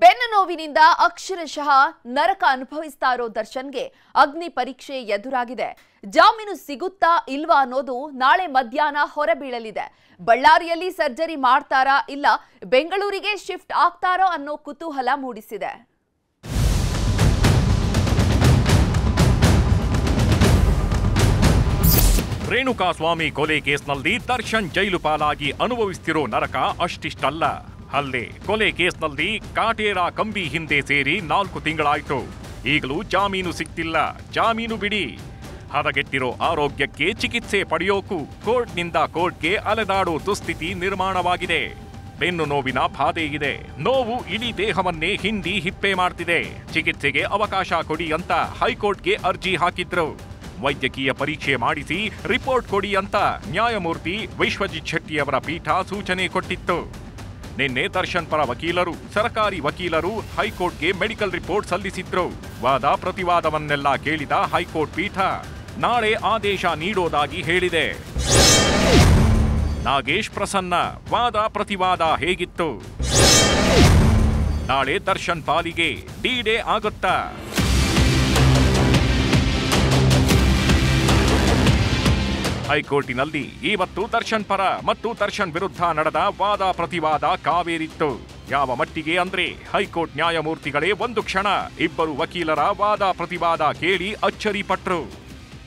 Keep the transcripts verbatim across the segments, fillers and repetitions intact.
ಬೆನ್ನ ನೋವಿನಿಂದ ಅಕ್ಷರಶಃ ನರಕ ಅನುಭವಿಸ್ತಾ ಇರೋ ದರ್ಶನ್ಗೆ ಅಗ್ನಿ ಪರೀಕ್ಷೆ ಎದುರಾಗಿದೆ. ಜಾಮೀನು ಸಿಗುತ್ತಾ ಇಲ್ವಾ ಅನ್ನೋದು ನಾಳೆ ಮಧ್ಯಾಹ್ನ ಹೊರಬೀಳಲಿದೆ. ಬಳ್ಳಾರಿಯಲ್ಲಿ ಸರ್ಜರಿ ಮಾಡ್ತಾರಾ ಇಲ್ಲ ಬೆಂಗಳೂರಿಗೆ ಶಿಫ್ಟ್ ಆಗ್ತಾರೋ ಅನ್ನೋ ಕುತೂಹಲ ಮೂಡಿಸಿದೆ. ರೇಣುಕಾ ಸ್ವಾಮಿ ಕೊಲೆ ಕೇಸ್ನಲ್ಲಿ ದರ್ಶನ್ ಜೈಲು ಪಾಲಾಗಿ ಅನುಭವಿಸ್ತಿರೋ ನರಕ ಅಷ್ಟಿಷ್ಟಲ್ಲ. हल्ले कोले केसनल्ली काटेरा कंबी हिंदे सेरी नाल्कु तिंगळायितु ईगलू जामीनु सिग्तिल्ल जामीनु बिडी हदगेट्टिरो आरोग्यक्के चिकित्से पडेयोकु कोर्ट्निंद कोर्ट्गे अलेदाडो दुस्थिति निर्माणवागिदे. बेन्नु नोविन बाधे इदे, नोवु इडी देहवन्ने हिंदी हिप्पे माड्तिदे. चिकित्सेगे अवकाश कोडि अंत हाईकोर्ट्गे अर्जी हाकिद्रु. वैद्यकीय परीक्षे माडिसि रिपोर्ट कोडि अंत न्यायमूर्ति विश्वजीत शेट्टियवर पीठ सूचने कोट्टित्तु. निन्ने दर्शन पर वकीलरू सरकारी वकीलरू हाईकोर्ट के मेडिकल रिपोर्ट सल्लिसिद्रु. वाद प्रतिवादवन्नेल्ल केळिद हाईकोर्ट पीठ नाळे आदेश नीडोदागि हेळिदे. नागेश प्रसन्न वाद प्रतिवाद हेगित्तु? नाळे दर्शन पालिगे डी-डे आगुत्ता? ಹೈಕೋರ್ಟಿನಲ್ಲಿ ಇವತ್ತು ದರ್ಶನ್ ಪರ ಮತ್ತು ದರ್ಶನ್ ವಿರುದ್ಧ ನಡೆದ ವಾದ ಪ್ರತಿವಾದ ಕಾವೇರಿತ್ತು. ಯಾವ ಮಟ್ಟಿಗೆ ಅಂದ್ರೆ ಹೈಕೋರ್ಟ್ ನ್ಯಾಯಮೂರ್ತಿಗಳೇ ಒಂದು ಕ್ಷಣ ಇಬ್ಬರು ವಕೀಲರ ವಾದ ಪ್ರತಿವಾದ ಕೇಳಿ ಅಚ್ಚರಿಪಟ್ಟರು.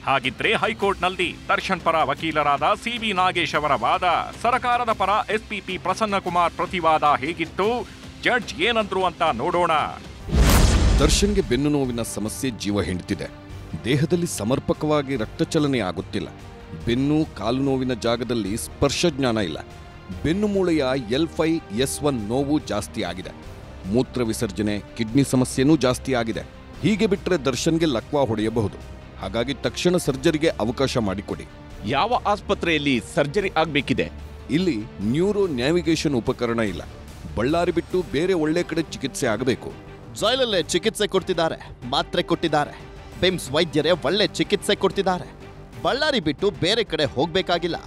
ಹಾಗಿದ್ರೆ ಹೈಕೋರ್ಟ್ನಲ್ಲಿ ದರ್ಶನ್ ಪರ ವಕೀಲರಾದ ಸಿಬಿ ನಾಗೇಶ್ ಅವರ ವಾದ, ಸರ್ಕಾರದ ಪರ ಎಸ್ಪಿಪಿ ಪ್ರಸನ್ನಕುಮಾರ್ ಪ್ರತಿವಾದ ಹೇಗಿತ್ತು, ಜಡ್ಜ್ ಏನಂದ್ರು ಅಂತ ನೋಡೋಣ. ದರ್ಶನ್ಗೆ ಬೆನ್ನು ನೋವಿನ ಸಮಸ್ಯೆ ಜೀವ ಹಿಂಡುತ್ತಿದೆ. ದೇಹದಲ್ಲಿ ಸಮರ್ಪಕವಾಗಿ ರಕ್ತಚಲನೆ ಆಗುತ್ತಿಲ್ಲ. ಬೆನ್ನು ಕಾಲು ನೋವಿನ ಜಾಗದಲ್ಲಿ ಸ್ಪರ್ಶ ಜ್ಞಾನ ಇಲ್ಲ. ಬೆನ್ನು ಮೂಳೆಯ ಎಲ್ ಫೈವ್ ಎಸ್ ಒನ್ ನೋವು ಜಾಸ್ತಿ ಆಗಿದೆ. ಮೂತ್ರ ವಿಸರ್ಜನೆ, ಕಿಡ್ನಿ ಸಮಸ್ಯೆನೂ ಜಾಸ್ತಿ ಆಗಿದೆ. ಹೀಗೆ ಬಿಟ್ಟರೆ ದರ್ಶನ್ಗೆ ಲಕ್ವಾ ಹೊಡೆಯಬಹುದು. ಹಾಗಾಗಿ ತಕ್ಷಣ ಸರ್ಜರಿಗೆ ಅವಕಾಶ ಮಾಡಿಕೊಡಿ. ಯಾವ ಆಸ್ಪತ್ರೆಯಲ್ಲಿ ಸರ್ಜರಿ ಆಗಬೇಕಿದೆ? ಇಲ್ಲಿ ನ್ಯೂರೋ ನ್ಯಾವಿಗೇಷನ್ ಉಪಕರಣ ಇಲ್ಲ. ಬಳ್ಳಾರಿ ಬಿಟ್ಟು ಬೇರೆ ಒಳ್ಳೆ ಕಡೆ ಚಿಕಿತ್ಸೆ ಆಗಬೇಕು. ಜೈಲಲ್ಲೇ ಚಿಕಿತ್ಸೆ ಕೊಡ್ತಿದ್ದಾರೆ, ಮಾತ್ರೆ ಕೊಟ್ಟಿದ್ದಾರೆ. ಬೆಮ್ಸ್ ವೈದ್ಯರೇ ಒಳ್ಳೆ ಚಿಕಿತ್ಸೆ ಕೊಡ್ತಿದ್ದಾರೆ. ಬಳ್ಳಾರಿ ಬಿಟ್ಟು ಬೇರೆ ಕಡೆ ಹೋಗಬೇಕಾಗಿಲ್ಲ.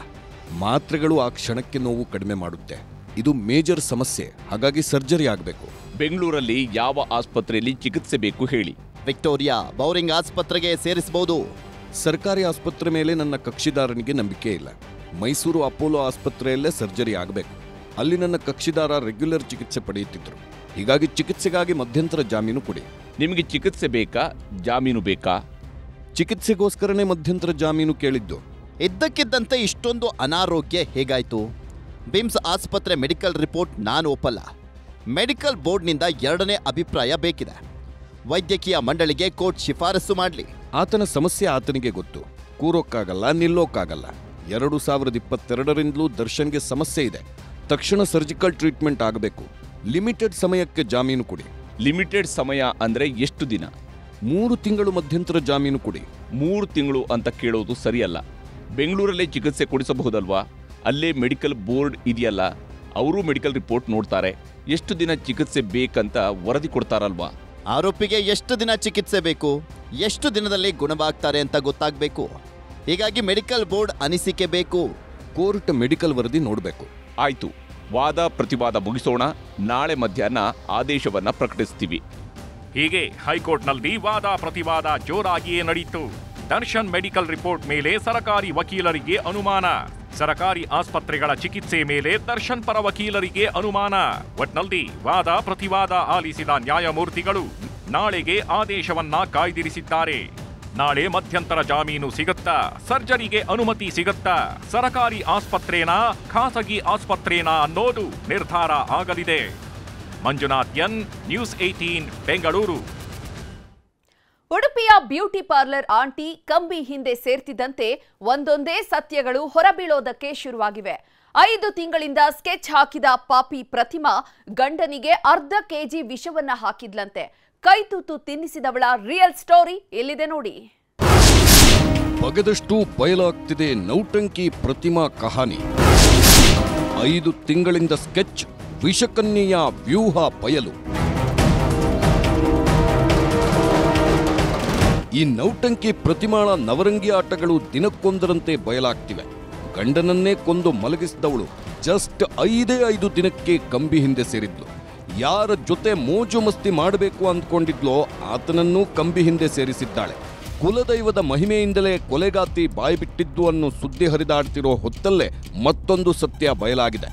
ಮಾತ್ರೆಗಳು ಆ ಕ್ಷಣಕ್ಕೆ ನೋವು ಕಡಿಮೆ ಮಾಡುತ್ತೆ. ಇದು ಮೇಜರ್ ಸಮಸ್ಯೆ, ಹಾಗಾಗಿ ಸರ್ಜರಿ ಆಗಬೇಕು. ಬೆಂಗಳೂರಲ್ಲಿ ಯಾವ ಆಸ್ಪತ್ರೆಯಲ್ಲಿ ಚಿಕಿತ್ಸೆ ಬೇಕು ಹೇಳಿ? ವಿಕ್ಟೋರಿಯಾ ಬೌರಿಂಗ್ ಆಸ್ಪತ್ರೆಗೆ ಸೇರಿಸಬಹುದು. ಸರ್ಕಾರಿ ಆಸ್ಪತ್ರೆ ಮೇಲೆ ನನ್ನ ಕಕ್ಷಿದಾರನಿಗೆ ನಂಬಿಕೆ ಇಲ್ಲ. ಮೈಸೂರು ಅಪೋಲೋ ಆಸ್ಪತ್ರೆಯಲ್ಲೇ ಸರ್ಜರಿ ಆಗಬೇಕು. ಅಲ್ಲಿ ನನ್ನ ಕಕ್ಷಿದಾರ ರೆಗ್ಯುಲರ್ ಚಿಕಿತ್ಸೆ ಪಡೆಯುತ್ತಿದ್ದರು. ಹೀಗಾಗಿ ಚಿಕಿತ್ಸೆಗಾಗಿ ಮಧ್ಯಂತರ ಜಾಮೀನು ಕೊಡಿ. ನಿಮಗೆ ಚಿಕಿತ್ಸೆ ಬೇಕಾ, ಜಾಮೀನು ಬೇಕಾ? ಚಿಕಿತ್ಸೆಗೋಸ್ಕರನೇ ಮಧ್ಯಂತರ ಜಾಮೀನು ಕೇಳಿದ್ದು. ಇದ್ದಕ್ಕಿದ್ದಂತೆ ಇಷ್ಟೊಂದು ಅನಾರೋಗ್ಯ ಹೇಗಾಯಿತು? ಬಿಮ್ಸ್ ಆಸ್ಪತ್ರೆ ಮೆಡಿಕಲ್ ರಿಪೋರ್ಟ್ ನಾನು ಒಪ್ಪಲ್ಲ. ಮೆಡಿಕಲ್ ಬೋರ್ಡ್ನಿಂದ ಎರಡನೇ ಅಭಿಪ್ರಾಯ ಬೇಕಿದೆ. ವೈದ್ಯಕೀಯ ಮಂಡಳಿಗೆ ಕೋರ್ಟ್ ಶಿಫಾರಸು ಮಾಡಲಿ. ಆತನ ಸಮಸ್ಯೆ ಆತನಿಗೆ ಗೊತ್ತು. ಕೂರೋಕ್ಕಾಗಲ್ಲ, ನಿಲ್ಲೋಕ್ಕಾಗಲ್ಲ. ಎರಡು ಸಾವಿರದ ಇಪ್ಪತ್ತೆರಡರಿಂದಲೂ ದರ್ಶನ್ಗೆ ಸಮಸ್ಯೆ ಇದೆ. ತಕ್ಷಣ ಸರ್ಜಿಕಲ್ ಟ್ರೀಟ್ಮೆಂಟ್ ಆಗಬೇಕು. ಲಿಮಿಟೆಡ್ ಸಮಯಕ್ಕೆ ಜಾಮೀನು ಕೊಡಿ. ಲಿಮಿಟೆಡ್ ಸಮಯ ಅಂದರೆ ಎಷ್ಟು ದಿನ? ಮೂರು ತಿಂಗಳು ಮಧ್ಯಂತರ ಜಾಮೀನು ಕೊಡಿ. ಮೂರು ತಿಂಗಳು ಅಂತ ಕೇಳೋದು ಸರಿಯಲ್ಲ. ಬೆಂಗಳೂರಲ್ಲೇ ಚಿಕಿತ್ಸೆ ಕೊಡಿಸಬಹುದಲ್ವಾ? ಅಲ್ಲೇ ಮೆಡಿಕಲ್ ಬೋರ್ಡ್ ಇದೆಯಲ್ಲ, ಅವರು ಮೆಡಿಕಲ್ ರಿಪೋರ್ಟ್ ನೋಡ್ತಾರೆ. ಎಷ್ಟು ದಿನ ಚಿಕಿತ್ಸೆ ಬೇಕಂತ ವರದಿ ಕೊಡ್ತಾರಲ್ವಾ? ಆರೋಪಿಗೆ ಎಷ್ಟು ದಿನ ಚಿಕಿತ್ಸೆ ಬೇಕು, ಎಷ್ಟು ದಿನದಲ್ಲಿ ಗುಣವಾಗ್ತಾರೆ ಅಂತ ಗೊತ್ತಾಗಬೇಕು. ಹೀಗಾಗಿ ಮೆಡಿಕಲ್ ಬೋರ್ಡ್ ಅನಿಸಿಕೆ ಬೇಕು. ಕೋರ್ಟ್ ಮೆಡಿಕಲ್ ವರದಿ ನೋಡಬೇಕು. ಆಯಿತು, ವಾದ ಪ್ರತಿವಾದ ಮುಗಿಸೋಣ. ನಾಳೆ ಮಧ್ಯಾಹ್ನ ಆದೇಶವನ್ನು ಪ್ರಕಟಿಸ್ತೀವಿ. ಹೀಗೆ ಹೈಕೋರ್ಟ್ನಲ್ಲಿ ವಾದ ಪ್ರತಿವಾದ ಜೋರಾಗಿಯೇ ನಡೆಯಿತು. ದರ್ಶನ್ ಮೆಡಿಕಲ್ ರಿಪೋರ್ಟ್ ಮೇಲೆ ಸರಕಾರಿ ವಕೀಲರಿಗೆ ಅನುಮಾನ, ಸರಕಾರಿ ಆಸ್ಪತ್ರೆಗಳ ಚಿಕಿತ್ಸೆ ಮೇಲೆ ದರ್ಶನ್ ಪರ ವಕೀಲರಿಗೆ ಅನುಮಾನ. ಒಟ್ನಲ್ಲಿ ವಾದ ಪ್ರತಿವಾದ ಆಲಿಸಿದ ನ್ಯಾಯಮೂರ್ತಿಗಳು ನಾಳೆಗೆ ಆದೇಶವನ್ನ ಕಾಯ್ದಿರಿಸಿದ್ದಾರೆ. ನಾಳೆ ಮಧ್ಯಂತರ ಜಾಮೀನು ಸಿಗುತ್ತಾ, ಸರ್ಜರಿಗೆ ಅನುಮತಿ ಸಿಗುತ್ತಾ, ಸರಕಾರಿ ಆಸ್ಪತ್ರೆನಾ ಖಾಸಗಿ ಆಸ್ಪತ್ರೆನಾ ಅನ್ನೋದು ನಿರ್ಧಾರ ಆಗಲಿದೆ. ಮಂಜುನಾಥ್ ಎನ್, ನ್ಯೂಸ್ ಅठारह, ಬೆಂಗಳೂರು. ಉಡುಪಿಯ ಬ್ಯೂಟಿ ಪಾರ್ಲರ್ ಆಂಟಿ ಕಂಬಿ ಹಿಂದೆ ಸೇರ್ತಿದ್ದಂತೆ ಒಂದೊಂದೇ ಸತ್ಯಗಳು ಹೊರಬೀಳೋದಕ್ಕೆ ಶುರುವಾಗಿವೆ. ಐದು ತಿಂಗಳಿಂದ ಸ್ಕೆಚ್ ಹಾಕಿದ ಪಾಪಿ ಪ್ರತಿಮಾ ಗಂಡನಿಗೆ ಅರ್ಧ ಕೆಜಿ ವಿಷವನ್ನ ಹಾಕಿದ್ಲಂತೆ. ಕೈತೂತು ತಿನ್ನಿಸಿದವಳ ರಿಯಲ್ ಸ್ಟೋರಿ ಎಲ್ಲಿದೆ ನೋಡಿ. ಬಗದಷ್ಟು ಬಯಲಾಗ್ತಿದೆ ನೌಟಂಕಿ ಪ್ರತಿಮಾ ಕಹಾನಿ. ಐದು ತಿಂಗಳಿಂದ ಸ್ಕೆಚ್, ವಿಷಕನ್ಯೆಯ ವ್ಯೂಹ ಬಯಲು. ಈ ನೌಟಂಕಿ ಪ್ರತಿಮಾಳ ನವರಂಗಿ ಆಟಗಳು ದಿನಕ್ಕೊಂದರಂತೆ ಬಯಲಾಗ್ತಿವೆ. ಗಂಡನನ್ನೇ ಕೊಂದು ಮಲಗಿಸಿದವಳು ಜಸ್ಟ್ ಐದೇ ಐದು ದಿನಕ್ಕೆ ಕಂಬಿ ಹಿಂದೆ ಸೇರಿದ್ಲು. ಯಾರ ಜೊತೆ ಮೋಜು ಮಸ್ತಿ ಮಾಡಬೇಕು ಅಂದುಕೊಂಡಿದ್ಲೋ ಆತನನ್ನು ಕಂಬಿ ಹಿಂದೆ ಸೇರಿಸಿದ್ದಾಳೆ. ಕುಲದೈವದ ಮಹಿಮೆಯಿಂದಲೇ ಕೊಲೆಗಾತಿ ಬಾಯಿ ಬಿಟ್ಟಿದ್ದು ಅನ್ನೋ ಸುದ್ದಿ ಹರಿದಾಡ್ತಿರೋ ಹೊತ್ತಲ್ಲೇ ಮತ್ತೊಂದು ಸತ್ಯ ಬಯಲಾಗಿದೆ.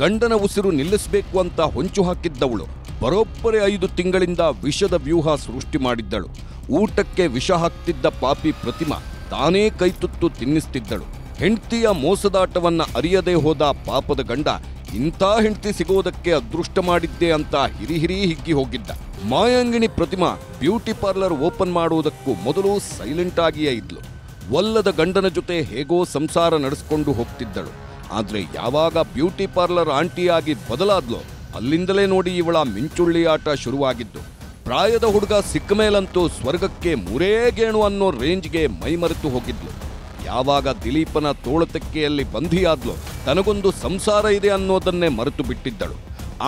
ಗಂಡನ ಉಸಿರು ನಿಲ್ಲಿಸಬೇಕು ಅಂತ ಹೊಂಚು ಹಾಕಿದ್ದವಳು ಬರೋಬ್ಬರಿ ಐದು ತಿಂಗಳಿಂದ ವಿಷದ ವ್ಯೂಹ ಸೃಷ್ಟಿ ಮಾಡಿದ್ದಳು. ಊಟಕ್ಕೆ ವಿಷ ಹಾಕ್ತಿದ್ದ ಪಾಪಿ ಪ್ರತಿಮಾ ತಾನೇ ಕೈತುತ್ತು ತಿನ್ನಿಸ್ತಿದ್ದಳು. ಹೆಂಡತಿಯ ಮೋಸದಾಟವನ್ನು ಅರಿಯದೇ ಹೋದ ಪಾಪದ ಗಂಡ ಇಂಥ ಹೆಂಡತಿ ಸಿಗೋದಕ್ಕೆ ಅದೃಷ್ಟ ಮಾಡಿದ್ದೆ ಅಂತ ಹಿರಿಹಿರಿ ಹಿಗ್ಗಿ ಹೋಗಿದ್ದ. ಮಾಯಾಂಗಿಣಿ ಪ್ರತಿಮಾ ಬ್ಯೂಟಿ ಪಾರ್ಲರ್ ಓಪನ್ ಮಾಡುವುದಕ್ಕೂ ಮೊದಲು ಸೈಲೆಂಟ್ ಆಗಿಯೇ ಇದ್ಲು. ಒಲ್ಲದ ಗಂಡನ ಜೊತೆ ಹೇಗೋ ಸಂಸಾರ ನಡೆಸಿಕೊಂಡು ಹೋಗ್ತಿದ್ದಳು. ಆದರೆ ಯಾವಾಗ ಬ್ಯೂಟಿ ಪಾರ್ಲರ್ ಆಂಟಿಯಾಗಿ ಬದಲಾದ್ಲೋ ಅಲ್ಲಿಂದಲೇ ನೋಡಿ ಇವಳ ಮಿಂಚುಳ್ಳಿ ಆಟ ಶುರುವಾಗಿದ್ದು. ಪ್ರಾಯದ ಹುಡುಗ ಸಿಕ್ಕ ಮೇಲಂತೂ ಸ್ವರ್ಗಕ್ಕೆ ಮೂರೇ ಗೇಣು ಅನ್ನೋ ರೇಂಜ್ಗೆ ಮೈಮರೆತು ಹೋಗಿದ್ಲು. ಯಾವಾಗ ದಿಲೀಪನ ತೋಳತಕ್ಕೆಯಲ್ಲಿ ಬಂಧಿಯಾದ್ಲು ತನಗೊಂದು ಸಂಸಾರ ಇದೆ ಅನ್ನೋದನ್ನೇ ಮರೆತು ಬಿಟ್ಟಿದ್ದಳು.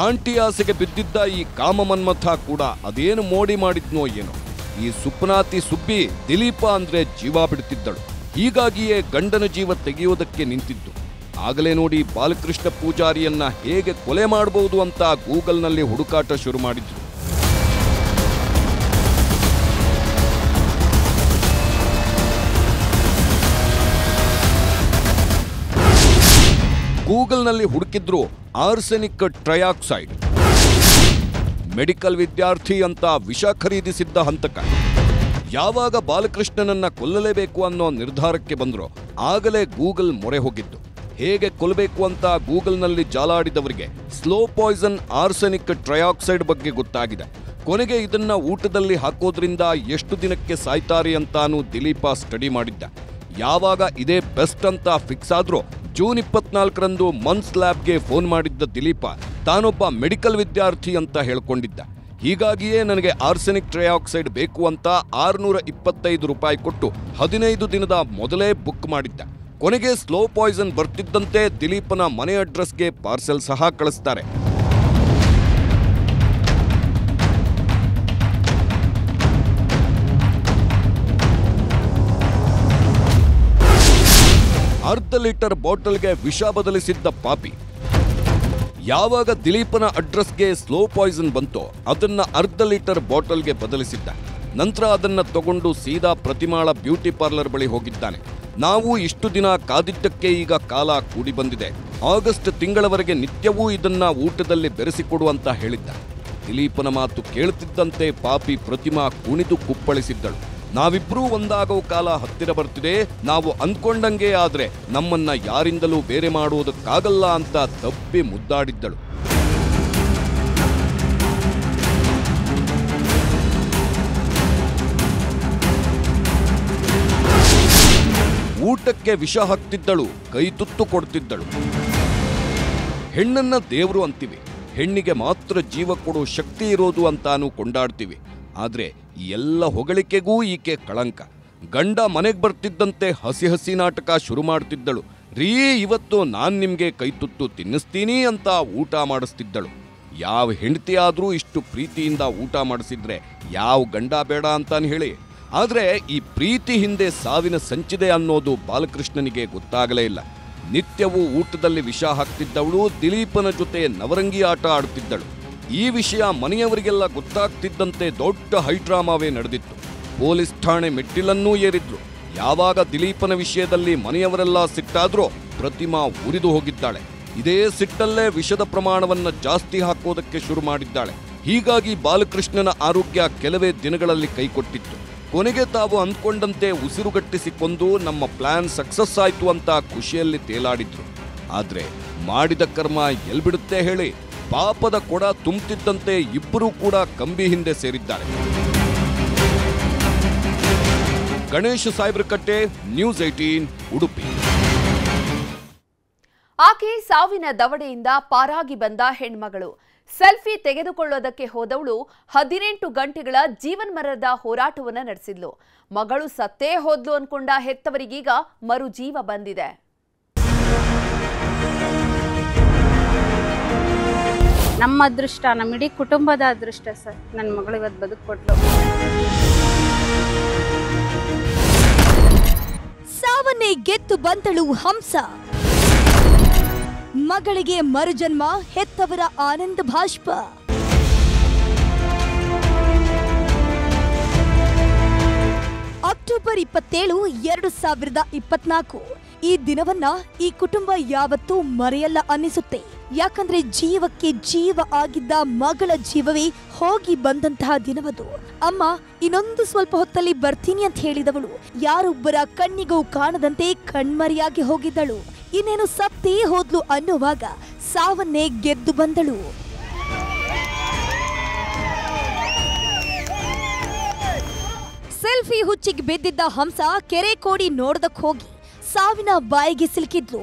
ಆಂಟಿ ಆಸೆಗೆ ಬಿದ್ದಿದ್ದ ಈ ಕಾಮಮನ್ಮಥ ಕೂಡ ಅದೇನು ಮೋಡಿ ಮಾಡಿದ್ನೋ ಏನೋ. ಈ ಸುಪ್ನಾತಿ ಸುಬ್ಬಿ ದಿಲೀಪ ಅಂದರೆ ಜೀವ ಬಿಡುತ್ತಿದ್ದಳು. ಹೀಗಾಗಿಯೇ ಗಂಡನ ಜೀವ ತೆಗೆಯೋದಕ್ಕೆ ನಿಂತಿದ್ದು. ಆಗಲೇ ನೋಡಿ ಬಾಲಕೃಷ್ಣ ಪೂಜಾರಿಯನ್ನ ಹೇಗೆ ಕೊಲೆ ಮಾಡಬಹುದು ಅಂತ ಗೂಗಲ್ನಲ್ಲಿ ಹುಡುಕಾಟ ಶುರು ಮಾಡಿದ್ರು. ಗೂಗಲ್ನಲ್ಲಿ ಹುಡುಕಿದ್ರು ಆರ್ಸೆನಿಕ್ ಟ್ರಯಾಕ್ಸೈಡ್, ಮೆಡಿಕಲ್ ವಿದ್ಯಾರ್ಥಿ ಅಂತ ವಿಷ ಖರೀದಿಸಿದ್ದ ಹಂತಕ. ಯಾವಾಗ ಬಾಲಕೃಷ್ಣನನ್ನ ಕೊಲ್ಲಲೇಬೇಕು ಅನ್ನೋ ನಿರ್ಧಾರಕ್ಕೆ ಬಂದ್ರೋ ಆಗಲೇ ಗೂಗಲ್ ಮೊರೆ ಹೋಗಿತ್ತು. ಹೇಗೆ ಕೊಲ್ಲಬೇಕು ಅಂತ ಗೂಗಲ್ನಲ್ಲಿ ಜಾಲಾಡಿದವರಿಗೆ ಸ್ಲೋ ಪಾಯ್ಸನ್ ಆರ್ಸೆನಿಕ್ ಟ್ರಯಾಕ್ಸೈಡ್ ಬಗ್ಗೆ ಗೊತ್ತಾಗಿದೆ. ಕೊನೆಗೆ ಇದನ್ನ ಊಟದಲ್ಲಿ ಹಾಕೋದ್ರಿಂದ ಎಷ್ಟು ದಿನಕ್ಕೆ ಸಾಯ್ತಾರೆ ಅಂತಾನು ದಿಲೀಪ ಸ್ಟಡಿ ಮಾಡಿದ್ದ. ಯಾವಾಗ ಇದೇ ಬೆಸ್ಟ್ ಅಂತ ಫಿಕ್ಸ್ ಆದ್ರೂ ಜೂನ್ ಇಪ್ಪತ್ನಾಲ್ಕರಂದು ಮನ್ಸ್ ಲ್ಯಾಬ್ಗೆ ಫೋನ್ ಮಾಡಿದ್ದ ದಿಲೀಪ ತಾನೊಬ್ಬ ಮೆಡಿಕಲ್ ವಿದ್ಯಾರ್ಥಿ ಅಂತ ಹೇಳ್ಕೊಂಡಿದ್ದ. ಹೀಗಾಗಿಯೇ ನನಗೆ ಆರ್ಸೆನಿಕ್ ಟ್ರಯಾಕ್ಸೈಡ್ ಬೇಕು ಅಂತ ಆರುನೂರ ಇಪ್ಪತ್ತೈದು ರೂಪಾಯಿ ಕೊಟ್ಟು ಹದಿನೈದು ದಿನದ ಮೊದಲೇ ಬುಕ್ ಮಾಡಿದ್ದ. ಕೊನೆಗೆ ಸ್ಲೋ ಪಾಯ್ಸನ್ ಬರ್ತಿದ್ದಂತೆ ದಿಲೀಪನ ಮನೆ ಅಡ್ರೆಸ್ಗೆ ಪಾರ್ಸೆಲ್ ಸಹ ಕಳಿಸ್ತಾರೆ. ಅರ್ಧ ಲೀಟರ್ ಬಾಟಲ್ಗೆ ವಿಷ ಬದಲಿಸಿದ್ದ ಪಾಪಿ. ಯಾವಾಗ ದಿಲೀಪನ ಅಡ್ರೆಸ್ಗೆ ಸ್ಲೋ ಪಾಯ್ಸನ್ ಬಂತೋ ಅದನ್ನು ಅರ್ಧ ಲೀಟರ್ ಬಾಟಲ್ಗೆ ಬದಲಿಸಿದ್ದ. ನಂತರ ಅದನ್ನು ತಗೊಂಡು ಸೀದಾ ಪ್ರತಿಮಾಳ ಬ್ಯೂಟಿ ಪಾರ್ಲರ್ ಬಳಿ ಹೋಗಿದ್ದಾನೆ. ನಾವು ಇಷ್ಟು ದಿನ ಕಾದಿದ್ದಕ್ಕೆ ಈಗ ಕಾಲ ಕೂಡಿ ಬಂದಿದೆ. ಆಗಸ್ಟ್ ತಿಂಗಳವರೆಗೆ ನಿತ್ಯವೂ ಇದನ್ನ ಊಟದಲ್ಲಿ ಬೆರೆಸಿಕೊಡುವಂತ ಹೇಳಿದ್ದ. ದಿಲೀಪನ ಮಾತು ಕೇಳುತ್ತಿದ್ದಂತೆ ಪಾಪಿ ಪ್ರತಿಮಾ ಕುಣಿದು ಕುಪ್ಪಳಿಸಿದ್ದಳು. ನಾವಿಬ್ರೂ ಒಂದಾಗೋ ಕಾಲ ಹತ್ತಿರ ಬರ್ತಿದೆ, ನಾವು ಅಂದ್ಕೊಂಡಂಗೆ ಆದ್ರೆ ನಮ್ಮನ್ನ ಯಾರಿಂದಲೂ ಬೇರೆ ಮಾಡುವುದಕ್ಕಾಗಲ್ಲ ಅಂತ ತಪ್ಪಿ ಮುದ್ದಾಡಿದ್ದಳು. ಊಟಕ್ಕೆ ವಿಷ ಹಾಕ್ತಿದ್ದಳು, ಕೈ ತುತ್ತು ಕೊಡ್ತಿದ್ದಳು. ಹೆಣ್ಣನ್ನ ದೇವರು ಅಂತೀವಿ, ಹೆಣ್ಣಿಗೆ ಮಾತ್ರ ಜೀವ ಕೊಡೋ ಶಕ್ತಿ ಇರೋದು ಅಂತಾನು ಕೊಂಡಾಡ್ತೀವಿ. ಆದರೆ ಈ ಎಲ್ಲ ಹೊಗಳಿಕೆಗೂ ಈಕೆ ಕಳಂಕ. ಗಂಡ ಮನೆಗೆ ಬರ್ತಿದ್ದಂತೆ ಹಸಿ ಹಸಿ ನಾಟಕ ಶುರು ಮಾಡ್ತಿದ್ದಳು. ರೀ ಇವತ್ತು ನಾನು ನಿಮಗೆ ಕೈ ತುತ್ತು ತಿನ್ನಿಸ್ತೀನಿ ಅಂತ ಊಟ ಮಾಡಿಸ್ತಿದ್ದಳು. ಯಾವ ಹೆಂಡತಿ ಆದರೂ ಇಷ್ಟು ಪ್ರೀತಿಯಿಂದ ಊಟ ಮಾಡಿಸಿದ್ರೆ ಯಾವ ಗಂಡ ಬೇಡ ಅಂತಾನು ಹೇಳಿ. ಆದರೆ ಈ ಪ್ರೀತಿ ಹಿಂದೆ ಸಾವಿನ ಸಂಚಿದೆ ಅನ್ನೋದು ಬಾಲಕೃಷ್ಣನಿಗೆ ಗೊತ್ತಾಗಲೇ ಇಲ್ಲ. ನಿತ್ಯವೂ ಊಟದಲ್ಲಿ ವಿಷ ಹಾಕ್ತಿದ್ದವಳು ದಿಲೀಪನ ಜೊತೆ ನವರಂಗಿ ಆಟ ಆಡ್ತಿದ್ದಳು. ಈ ವಿಷಯ ಮನೆಯವರಿಗೆಲ್ಲ ಗೊತ್ತಾಗ್ತಿದ್ದಂತೆ ದೊಡ್ಡ ಹೈಡ್ರಾಮಾವೇ ನಡೆದಿತ್ತು. ಪೊಲೀಸ್ ಠಾಣೆ ಮೆಟ್ಟಿಲನ್ನೂ ಏರಿದ್ರು. ಯಾವಾಗ ದಿಲೀಪನ ವಿಷಯದಲ್ಲಿ ಮನೆಯವರೆಲ್ಲ ಸಿಟ್ಟಾದ್ರೂ ಪ್ರತಿಮಾ ಉರಿದು ಹೋಗಿದ್ದಾಳೆ. ಇದೇ ಸಿಟ್ಟಲ್ಲೇ ವಿಷದ ಪ್ರಮಾಣವನ್ನು ಜಾಸ್ತಿ ಹಾಕೋದಕ್ಕೆ ಶುರು ಮಾಡಿದ್ದಾಳೆ. ಹೀಗಾಗಿ ಬಾಲಕೃಷ್ಣನ ಆರೋಗ್ಯ ಕೆಲವೇ ದಿನಗಳಲ್ಲಿ ಕೈಕೊಟ್ಟಿತ್ತು. ಕೊನೆಗೆ ತಾವು ಅಂದ್ಕೊಂಡಂತೆ ಉಸಿರುಗಟ್ಟಿಸಿಕೊಂಡು ನಮ್ಮ ಪ್ಲಾನ್ ಸಕ್ಸಸ್ ಆಯಿತು ಅಂತ ಖುಷಿಯಲ್ಲಿ ತೇಲಾಡಿದ್ರು. ಆದರೆ ಮಾಡಿದ ಕರ್ಮ ಎಲ್ಬಿಡುತ್ತೆ ಹೇಳಿ ಪಾಪದ ಕೊಡ ತುಂಬುತ್ತಿದ್ದಂತೆ ಇಬ್ಬರೂ ಕೂಡ ಕಂಬಿ ಹಿಂದೆ ಸೇರಿದ್ದಾರೆ. Ganesh Saibrakatte, news eighteen, Udupi. ಆಕೆ ಸಾವಿನ ದವಡೆಯಿಂದ ಪಾರಾಗಿ ಬಂದ ಹೆಣ್ಮಗಳು. ಸೆಲ್ಫಿ ತೆಗೆದುಕೊಳ್ಳೋದಕ್ಕೆ ಹೋದವಳು ಹದಿನೆಂಟು ಗಂಟೆಗಳ ಜೀವನ್ಮರದ ಹೋರಾಟವನ್ನು ನಡೆಸಿದ್ಲು. ಮಗಳು ಸತ್ತೇ ಹೋದ್ಲು ಅನ್ಕೊಂಡ ಹೆತ್ತವರಿಗೀಗ ಮರುಜೀವ ಬಂದಿದೆ. ನಮ್ಮ ಅದೃಷ್ಟ, ನಮ್ಮ ಇಡೀ ಕುಟುಂಬದ ಅದೃಷ್ಟ ಸರ್, ನನ್ನ ಮಗಳು ಇವತ್ತು ಬದುಕೊಟ್ಲು. ಸಾವನ್ನೇ ಗೆದ್ದು ಬಂದಳು ಹಂಸ. ಮಗಳಿಗೆ ಮರುಜನ್ಮ, ಹೆತ್ತವರ ಆನಂದ ಭಾಷ್ಪ. ಅಕ್ಟೋಬರ್ ಇಪ್ಪತ್ತೇಳು ಎರಡು ಸಾವಿರದ ಇಪ್ಪತ್ತನಾಲ್ಕು ಈ ದಿನವನ್ನ ಈ ಕುಟುಂಬ ಯಾವತ್ತೂ ಮರೆಯಲ್ಲ ಅನ್ನಿಸುತ್ತೆ. ಯಾಕಂದ್ರೆ ಜೀವಕ್ಕೆ ಜೀವ ಆಗಿದ್ದ ಮಗಳ ಜೀವವೇ ಹೋಗಿ ಬಂದಂತಹ ದಿನವದು. ಅಮ್ಮ ಇನ್ನೊಂದು ಸ್ವಲ್ಪ ಹೊತ್ತಲ್ಲಿ ಬರ್ತೀನಿ ಅಂತ ಹೇಳಿದವಳು ಯಾರೊಬ್ಬರ ಕಣ್ಣಿಗೂ ಕಾಣದಂತೆ ಕಣ್ಮರಿಯಾಗಿ ಹೋಗಿದ್ದಳು. ಇನ್ನೇನು ಸತ್ತೇ ಹೋದ್ಲು ಅನ್ನುವಾಗ ಸಾವನ್ನೇ ಗೆದ್ದು ಬಂದಳು. ಸೆಲ್ಫಿ ಹುಚ್ಚಿಗೆ ಬಿದ್ದಿದ್ದ ಹಂಸ ಕೆರೆ ಕೋಡಿ ನೋಡೋದಕ್ಕೆ ಹೋಗಿ ಸಾವಿನ ಬಾಯಿಗೆ ಸಿಲುಕಿದ್ಲು.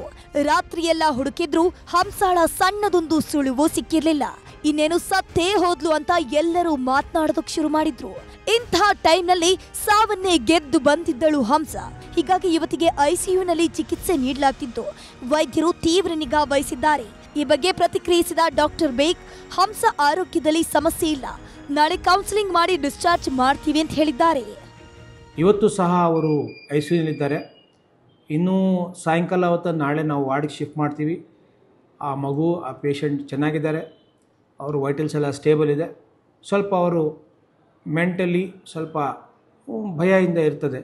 ರಾತ್ರಿಯೆಲ್ಲ ಹುಡುಕಿದ್ರು ಹಂಸಾಳ ಸಣ್ಣದೊಂದು ಸುಳಿವು ಸಿಕ್ಕಿರ್ಲಿಲ್ಲ. ಇನ್ನೇನು ಸತ್ತೇ ಹೋದ್ಲು ಅಂತ ಎಲ್ಲರೂ ಮಾತನಾಡೋದಕ್ಕೆ ಶುರು ಮಾಡಿದ್ರು. ಇಂಥ ಟೈಮ್ನಲ್ಲಿ ಸಾವನ್ನೇ ಗೆದ್ದು ಬಂದಿದ್ದಳು ಹಂಸ. ಹೀಗಾಗಿ ಇವತ್ತಿಗೆ ಐಸಿಯುನಲ್ಲಿ ಚಿಕಿತ್ಸೆ ನೀಡಲಾಗ್ತಿದ್ದು ವೈದ್ಯರು ತೀವ್ರ ನಿಗಾ ವಹಿಸಿದ್ದಾರೆ. ಈ ಬಗ್ಗೆ ಪ್ರತಿಕ್ರಿಯಿಸಿದ ಡಾಕ್ಟರ್ ಬೇಗ್, ಹಂಸ ಆರೋಗ್ಯದಲ್ಲಿ ಸಮಸ್ಯೆ ಇಲ್ಲ, ನಾಳೆ ಕೌನ್ಸಿಲಿಂಗ್ ಮಾಡಿ ಡಿಸ್ಚಾರ್ಜ್ ಮಾಡ್ತೀವಿ ಅಂತ ಹೇಳಿದ್ದಾರೆ. ಇವತ್ತು ಸಹ ಅವರು ಐಸಿಯುನಲ್ಲಿದ್ದಾರೆ. ಇನ್ನೂ ಸಾಯಂಕಾಲ ಹೊತ್ತ ನಾಳೆ ನಾವು ವಾರ್ಡಿಗೆ ಶಿಫ್ಟ್ ಮಾಡ್ತೀವಿ. ಆ ಮಗು ಆ ಪೇಷಂಟ್ ಚೆನ್ನಾಗಿದ್ದಾರೆ, ಅವ್ರ ವೈಟಲ್ಸ್ ಎಲ್ಲ ಸ್ಟೇಬಲ್ ಇದೆ. ಸ್ವಲ್ಪ ಅವರು ಮೆಂಟಲಿ ಸ್ವಲ್ಪ ಭಯದಿಂದ ಇರ್ತದೆ,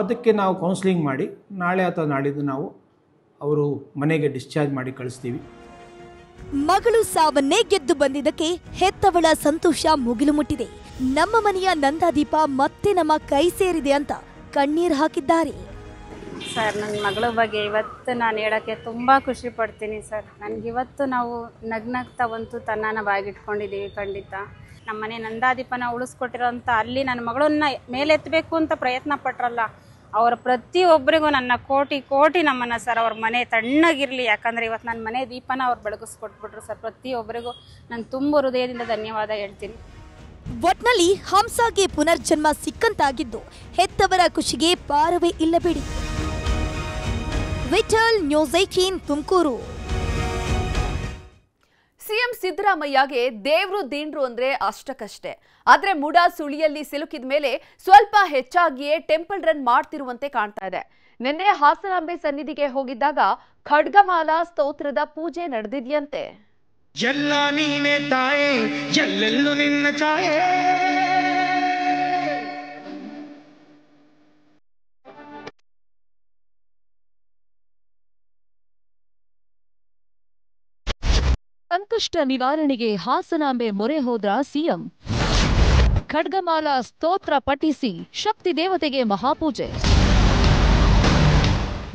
ಅದಕ್ಕೆ ನಾವು ಕೌನ್ಸಿಲಿಂಗ್ ಮಾಡಿ ನಾಳೆ ಅಥವಾ ನಾಡಿದ್ದು ನಾವು ಅವರು ಮನೆಗೆ ಡಿಸ್ಚಾರ್ಜ್ ಮಾಡಿ ಕಳಿಸ್ತೀವಿ. ಮಗಳು ಸಾವನ್ನೇ ಗೆದ್ದು ಬಂದಿದ್ದಕ್ಕೆ ಹೆತ್ತವಳ ಸಂತೋಷ ಮುಗಿಲು ಮುಟ್ಟಿದೆ. ನಮ್ಮ ಮನೆಯ ನಂದಾದೀಪ ಮತ್ತೆ ನಮ್ಮ ಕೈ ಸೇರಿದೆ ಅಂತ ಕಣ್ಣೀರು ಹಾಕಿದ್ದಾರೆ. ಸರ್, ನನ್ನ ಮಗಳ ಬಗ್ಗೆ ಇವತ್ತು ನಾನು ಹೇಳೋಕ್ಕೆ ತುಂಬ ಖುಷಿ ಪಡ್ತೀನಿ ಸರ್. ನನಗಿವತ್ತು ನಾವು ನಗ್ನಗ್ತಾ ಬಂತು ತನ್ನಾನ ಬಾಗಿಟ್ಕೊಂಡಿದ್ದೀವಿ. ಖಂಡಿತ ನಮ್ಮ ಮನೆ ನಂದಾದೀಪನ ಉಳಿಸ್ಕೊಟ್ಟಿರೋಂಥ ಅಲ್ಲಿ ನನ್ನ ಮಗಳನ್ನ ಮೇಲೆತ್ತಬೇಕು ಅಂತ ಪ್ರಯತ್ನ ಪಟ್ಟರಲ್ಲ ಅವರ ಪ್ರತಿಯೊಬ್ಬರಿಗೂ ನನ್ನ ಕೋಟಿ ಕೋಟಿ ನಮ್ಮನ್ನು ಸರ್. ಅವ್ರ ಮನೆ ತಣ್ಣಗಿರಲಿ, ಯಾಕಂದರೆ ಇವತ್ತು ನನ್ನ ಮನೆ ದೀಪನ ಅವ್ರು ಬೆಳಗಿಸ್ಕೊಟ್ಬಿಟ್ರು ಸರ್. ಪ್ರತಿಯೊಬ್ಬರಿಗೂ ನಾನು ತುಂಬ ಹೃದಯದಿಂದ ಧನ್ಯವಾದ ಹೇಳ್ತೀನಿ. ಒಟ್ನಲ್ಲಿ ಹಂಸಾಗೆ ಪುನರ್ಜನ್ಮ ಸಿಕ್ಕಂತಾಗಿದ್ದು ಹೆತ್ತವರ ಖುಷಿಗೆ ಪಾರವೇ ಇಲ್ಲ ಬಿಡಿ. Vithal news eighteen Tumakuru. CM ಸಿದ್ದರಾಮಯ್ಯಗೆ ದೇವ್ರು ದೀನ್ರು ಅಂದ್ರೆ ಅಷ್ಟಕ್ಕಷ್ಟೇ. ಆದ್ರೆ ಮುಡ ಸುಳಿಯಲ್ಲಿ ಸಿಲುಕಿದ ಮೇಲೆ ಸ್ವಲ್ಪ ಹೆಚ್ಚಾಗಿಯೇ ಟೆಂಪಲ್ ರನ್ ಮಾಡ್ತಿರುವಂತೆ ಕಾಣ್ತಾ ಇದೆ. ನಿನ್ನೆ ಹಾಸನಾಂಬೆ ಸನ್ನಿಧಿಗೆ ಹೋಗಿದ್ದಾಗ ಖಡ್ಗಮಾಲಾ ಸ್ತೋತ್ರದ ಪೂಜೆ ನಡೆದಿದೆಯಂತೆ. ಸಂಕಷ್ಟ ನಿವಾರಣೆಗೆ ಹಾಸನಾಂಬೆ ಮೊರೆ ಹೋದ್ರ ಸಿಎಂ. ಖಡ್ಗಮಾಲಾ ಸ್ತೋತ್ರ ಪಠಿಸಿ ಶಕ್ತಿ ದೇವತೆಗೆ ಮಹಾಪೂಜೆ.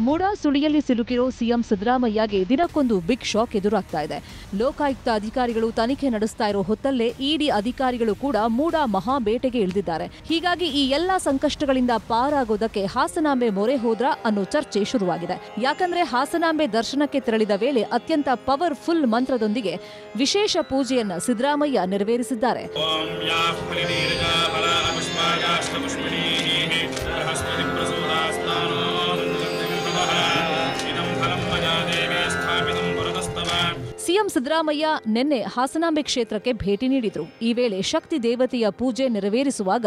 ಮುಡಾ ಸುಳಿಯಲ್ಲಿ ಸಿಲುಕಿರೋ ಸಿಎಂ ಸಿದ್ದರಾಮಯ್ಯಗೆ ದಿನಕ್ಕೊಂದು ಬಿಗ್ ಶಾಕ್ ಎದುರಾಗ್ತಾ ಇದೆ. ಲೋಕಾಯುಕ್ತ ಅಧಿಕಾರಿಗಳು ತನಿಖೆ ನಡೆಸ್ತಾ ಇರೋ ಹೊತ್ತಲ್ಲೇ ಇಡಿ ಅಧಿಕಾರಿಗಳು ಕೂಡ ಮೂಡಾ ಮಹಾ ಬೇಟೆಗೆ ಇಳಿದಿದ್ದಾರೆ. ಹೀಗಾಗಿ ಈ ಎಲ್ಲಾ ಸಂಕಷ್ಟಗಳಿಂದ ಪಾರಾಗೋದಕ್ಕೆ ಹಾಸನಾಂಬೆ ಮೊರೆ ಹೋದ್ರ ಅನ್ನೋ ಚರ್ಚೆ ಶುರುವಾಗಿದೆ. ಯಾಕಂದ್ರೆ ಹಾಸನಾಂಬೆ ದರ್ಶನಕ್ಕೆ ತೆರಳಿದ ವೇಳೆ ಅತ್ಯಂತ ಪವರ್ಫುಲ್ ಮಂತ್ರದೊಂದಿಗೆ ವಿಶೇಷ ಪೂಜೆಯನ್ನ ಸಿದ್ದರಾಮಯ್ಯ ನೆರವೇರಿಸಿದ್ದಾರೆ. ಸಿಎಂ ಸಿದ್ದರಾಮಯ್ಯ ನಿನ್ನೆ ಹಾಸನಾಂಬೆ ಕ್ಷೇತ್ರಕ್ಕೆ ಭೇಟಿ ನೀಡಿದ್ರು. ಈ ವೇಳೆ ಶಕ್ತಿ ದೇವತೆಯ ಪೂಜೆ ನೆರವೇರಿಸುವಾಗ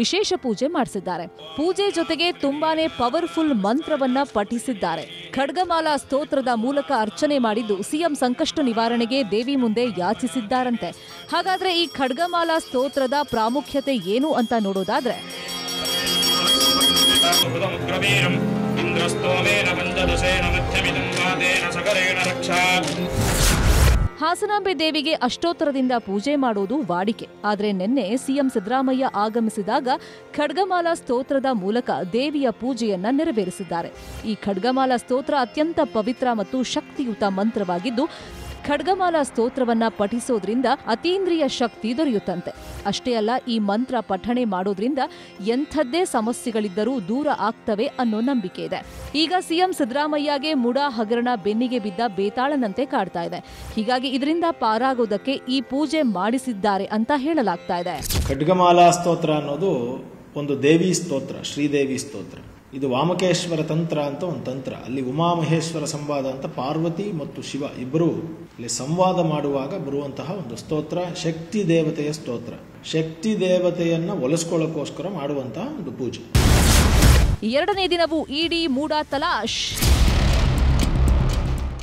ವಿಶೇಷ ಪೂಜೆ ಮಾಡಿಸಿದ್ದಾರೆ. ಪೂಜೆ ಜೊತೆಗೆ ತುಂಬಾನೇ ಪವರ್ಫುಲ್ ಮಂತ್ರವನ್ನ ಪಠಿಸಿದ್ದಾರೆ. ಖಡ್ಗಮಾಲಾ ಸ್ತೋತ್ರದ ಮೂಲಕ ಅರ್ಚನೆ ಮಾಡಿದ್ದು ಸಿಎಂ ಸಂಕಷ್ಟ ನಿವಾರಣೆಗೆ ದೇವಿ ಮುಂದೆ ಯಾಚಿಸಿದ್ದಾರಂತೆ. ಹಾಗಾದ್ರೆ ಈ ಖಡ್ಗಮಾಲಾ ಸ್ತೋತ್ರದ ಪ್ರಾಮುಖ್ಯತೆ ಏನು ಅಂತ ನೋಡೋದಾದ್ರೆ, ಹಾಸನಾಂಬೆ ದೇವಿಗೆ ಅಷ್ಟೋತ್ತರದಿಂದ ಪೂಜೆ ಮಾಡೋದು ವಾಡಿಕೆ. ಆದರೆ ನಿನ್ನೆ ಸಿಎಂ ಸಿದ್ದರಾಮಯ್ಯ ಆಗಮಿಸಿದಾಗ ಖಡ್ಗಮಾಲಾ ಸ್ತೋತ್ರದ ಮೂಲಕ ದೇವಿಯ ಪೂಜೆಯನ್ನ ನೆರವೇರಿಸಿದ್ದಾರೆ. ಈ ಖಡ್ಗಮಾಲಾ ಸ್ತೋತ್ರ ಅತ್ಯಂತ ಪವಿತ್ರ ಮತ್ತು ಶಕ್ತಿಯುತ ಮಂತ್ರವಾಗಿದ್ದು ಖಡ್ಗಮಾಲಾ ಸ್ತೋತ್ರವನ್ನ ಪಠಿಸೋದ್ರಿಂದ ಅತೀಂದ್ರಿಯ ಶಕ್ತಿ ದೊರೆಯುತ್ತಂತೆ. ಅಷ್ಟೇ ಅಲ್ಲ, ಈ ಮಂತ್ರ ಪಠಣೆ ಮಾಡೋದ್ರಿಂದ ಎಂಥದ್ದೇ ಸಮಸ್ಯೆಗಳಿದ್ದರೂ ದೂರ ಆಗ್ತವೆ ಅನ್ನೋ ನಂಬಿಕೆ ಇದೆ. ಈಗ ಸಿಎಂ ಸಿದ್ದರಾಮಯ್ಯಗೆ ಮುಡಾ ಹಗರಣ ಬೆನ್ನಿಗೆ ಬಿದ್ದ ಬೇತಾಳನಂತೆ ಕಾಡ್ತಾ ಇದೆ. ಹೀಗಾಗಿ ಇದರಿಂದ ಪಾರಾಗೋದಕ್ಕೆ ಈ ಪೂಜೆ ಮಾಡಿಸಿದ್ದಾರೆ ಅಂತ ಹೇಳಲಾಗ್ತಾ ಇದೆ. ಖಡ್ಗಮಾಲಾ ಸ್ತೋತ್ರ ಅನ್ನೋದು ಒಂದು ದೇವಿ ಸ್ತೋತ್ರ, ಶ್ರೀದೇವಿ ಸ್ತೋತ್ರ. ಇದು ವಾಮಕೇಶ್ವರ ತಂತ್ರ ಅಂತ ಒಂದು ತಂತ್ರ. ಅಲ್ಲಿ ಉಮಾಮಹೇಶ್ವರ ಸಂವಾದ ಅಂತ ಪಾರ್ವತಿ ಮತ್ತು ಶಿವ ಇಬ್ಬರು ಇಲ್ಲಿ ಸಂವಾದ ಮಾಡುವಾಗ ಬರುವಂತಹ ಒಂದು ಸ್ತೋತ್ರ, ಶಕ್ತಿ ದೇವತೆಯ ಸ್ತೋತ್ರ. ಶಕ್ತಿ ದೇವತೆಯನ್ನ ಒಲಿಸ್ಕೊಳ್ಳೋಕೋಸ್ಕರ ಮಾಡುವಂತಹ ಒಂದು ಪೂಜೆ. ಎರಡನೇ ದಿನವೂ ಇಡಿ ಮೂಡಾ ತಲಾಶ್.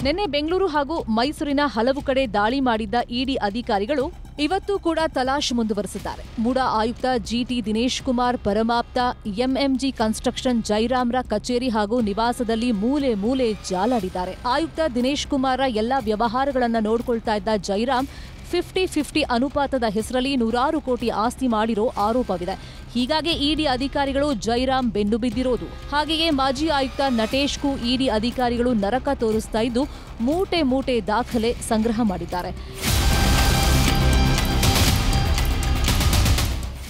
ನಿನ್ನೆ ಬೆಂಗಳೂರು ಹಾಗೂ ಮೈಸೂರಿನ ಹಲವು ಕಡೆ ದಾಳಿ ಮಾಡಿದ್ದ ಇಡಿ ಅಧಿಕಾರಿಗಳು ಇವತ್ತು ಕೂಡ ತಲಾಶ್ ಮುಂದುವರಿಸಿದ್ದಾರೆ. ಮೂಡಾ ಆಯುಕ್ತ ಜಿಟಿ ದಿನೇಶ್ ಕುಮಾರ್ ಪರಮಾಪ್ತ ಎಂಎಂಜಿ ಕನ್ಸ್ಟ್ರಕ್ಷನ್ ಜೈರಾಮ್ರ ಕಚೇರಿ ಹಾಗೂ ನಿವಾಸದಲ್ಲಿ ಮೂಲೆ ಮೂಲೆ ಜಾಲಾಡಿದ್ದಾರೆ. ಆಯುಕ್ತ ದಿನೇಶ್ ಕುಮಾರ್ ಎಲ್ಲ ವ್ಯವಹಾರಗಳನ್ನು ನೋಡಿಕೊಳ್ಳುತ್ತಾ ಇದ್ದ ಜೈರಾಮ್ ಫಿಫ್ಟಿ ಫಿಫ್ಟಿ ಅನುಪಾತದ ಹೆಸರಲ್ಲಿ ನೂರಾರು ಕೋಟಿ ಆಸ್ತಿ ಮಾಡಿರೋ ಆರೋಪವಿದೆ. ಹೀಗಾಗಿ ಇಡಿ ಅಧಿಕಾರಿಗಳು ಜೈರಾಮ್ ಬೆನ್ನು ಬಿದ್ದಿರೋದು. ಹಾಗೆಯೇ ಮಾಜಿ ಆಯುಕ್ತ ನಟೇಶ್ಗೂ ಇಡಿ ಅಧಿಕಾರಿಗಳು ನರಕ ತೋರಿಸ್ತಾ ಇದ್ದು ಮೂಟೆ ಮೂಟೆ ದಾಖಲೆ ಸಂಗ್ರಹ ಮಾಡಿದ್ದಾರೆ.